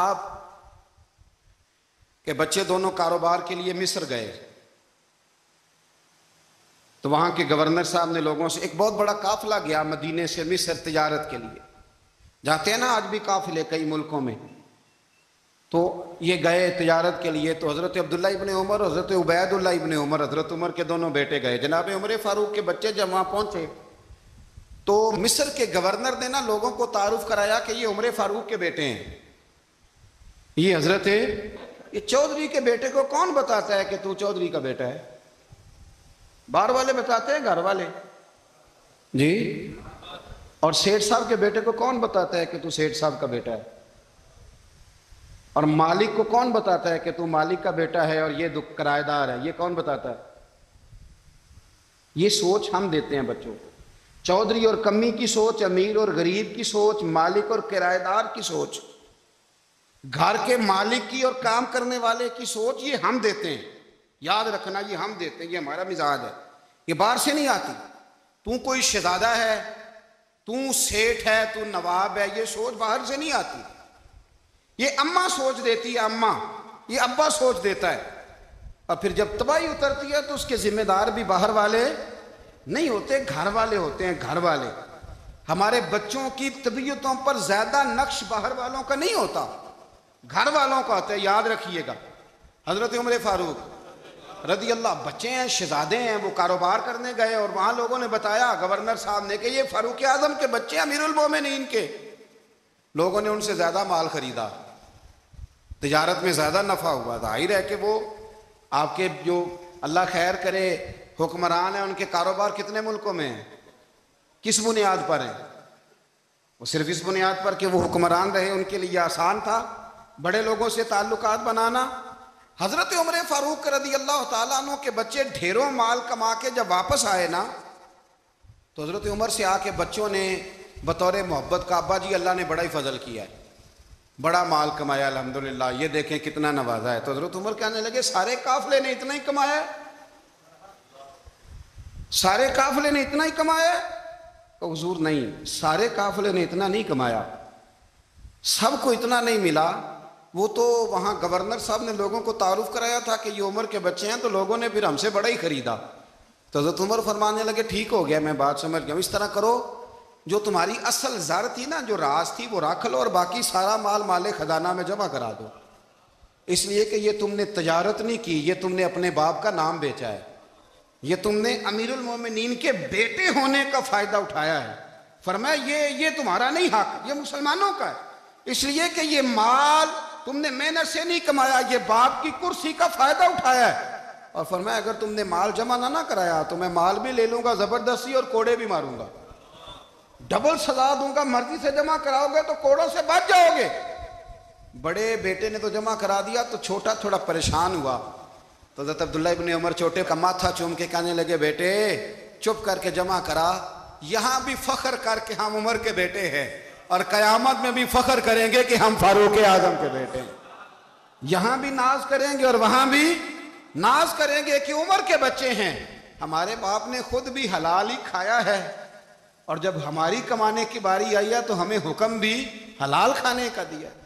आप के बच्चे दोनों कारोबार के लिए मिस्र गए तो वहाँ के गवर्नर साहब ने लोगों से, एक बहुत बड़ा काफिला गया मदीने से मिस्र तिजारत के लिए, जाते हैं ना आज भी काफिले कई मुल्कों में, तो ये गए तिजारत के लिए। तो हज़रत अब्दुल्ला इब्ने उमर, हज़रत उबैदुल्ला इब्ने उमर, हज़रत उमर के दोनों बेटे गए। जनाब उमर फारूक के बच्चे जब वहाँ पहुँचे तो मिस्र के गवर्नर ने ना लोगों को तारुफ कराया कि ये उमर फारूक के बेटे हैं, ये हज़रत, ये चौधरी के बेटे को कौन बताता है कि तू चौधरी का बेटा है? बाहर वाले बताते हैं, घर वाले जी, और सेठ साहब के बेटे को कौन बताता है कि तू सेठ साहब का बेटा है? और मालिक को कौन बताता है कि तू मालिक का बेटा है और ये दुख किराएदार है, ये कौन बताता है? ये सोच हम देते हैं बच्चों को, चौधरी और कमी की सोच, अमीर और गरीब की सोच, मालिक और किराएदार की सोच, घर के मालिक की और काम करने वाले की सोच, ये हम देते हैं। याद रखना, ये हम देते हैं, ये हमारा मिजाज है, ये बाहर से नहीं आती। तू कोई शहजादा है, तू सेठ है, तू नवाब है, ये सोच बाहर से नहीं आती, ये अम्मा सोच देती है, अम्मा, ये अब्बा सोच देता है। और फिर जब तबाही उतरती है तो उसके जिम्मेदार भी बाहर वाले नहीं होते, घर वाले होते हैं, घर वाले। हमारे बच्चों की तबीयतों पर ज्यादा नक्श बाहर वालों का नहीं होता, घर वालों का होता है, याद रखिएगा। हजरत उमर फारूक रजी अल्लाह, बच्चे हैं, शहजादे हैं, वो कारोबार करने गए और वहाँ लोगों ने बताया गवर्नर साहब ने कि ये फारूक आजम के बच्चे अमीरुल मोमिनीन के। लोगों ने उनसे ज़्यादा माल खरीदा, तिजारत में ज़्यादा नफ़ा हुआ। जाहिर है कि वो आपके जो अल्लाह खैर करे हुक्मरान हैं, उनके कारोबार कितने मुल्कों में हैं, किस बुनियाद पर हैं? वो सिर्फ इस बुनियाद पर कि वो हुक्मरान रहे, उनके लिए आसान था बड़े लोगों से ताल्लुकात बनाना। हज़रत उमर फारूक रदी अल्लाह ताला अन्हु के बच्चे ढेरों माल कमा के जब वापस आए ना, तो हज़रत उमर से आके बच्चों ने बतौर मोहब्बत का, अब्बा जी अल्लाह ने बड़ा ही फजल किया है, बड़ा माल कमाया अल्हम्दुलिल्लाह, ये देखें कितना नवाजा है। तो हज़रत उमर कहने लगे सारे काफिले ने इतना ही कमाया, सारे काफिले ने इतना ही कमाया? तो हुजूर नहीं, सारे काफिले ने इतना नहीं कमाया, सबको इतना नहीं मिला। वो तो वहाँ गवर्नर साहब ने लोगों को तारुफ कराया था कि ये उमर के बच्चे हैं, तो लोगों ने फिर हमसे बड़ा ही खरीदा। तो हज़रत उमर फरमाने लगे ठीक हो गया, मैं बात समझ गया, इस तरह करो जो तुम्हारी असल ज़र थी ना, जो राज थी, वो रख लो और बाकी सारा माल माले खजाना में जमा करा दो, इसलिए कि ये तुमने तजारत नहीं की, ये तुमने अपने बाप का नाम बेचा है, ये तुमने अमीरुल मोमिनीन के बेटे होने का फ़ायदा उठाया है। फरमाया ये तुम्हारा नहीं हक, ये मुसलमानों का है, इसलिए कि ये माल तुमने मेहनत से नहीं कमाया, ये बाप की कुर्सी का फायदा उठाया है। और फरमाया अगर तुमने माल जमा ना कराया तो मैं माल भी ले लूंगा जबरदस्ती और कोड़े भी मारूंगा, डबल सजा दूंगा, मर्जी से जमा कराओगे तो कोड़ों से बच जाओगे। बड़े बेटे ने तो जमा करा दिया, तो छोटा थोड़ा परेशान हुआ। तो हज़रत अब्दुल्ला इब्ने उमर छोटे का माथा चूम के कहने लगे बेटे चुप करके जमा करा, यहाँ भी फख्र करके हम उमर के बेटे हैं और कयामत में भी फख्र करेंगे कि हम फारूक आजम के बेटे हैं। यहाँ भी नाज करेंगे और वहाँ भी नाज करेंगे कि उमर के बच्चे हैं, हमारे बाप ने खुद भी हलाल ही खाया है और जब हमारी कमाने की बारी आई है तो हमें हुक्म भी हलाल खाने का दिया।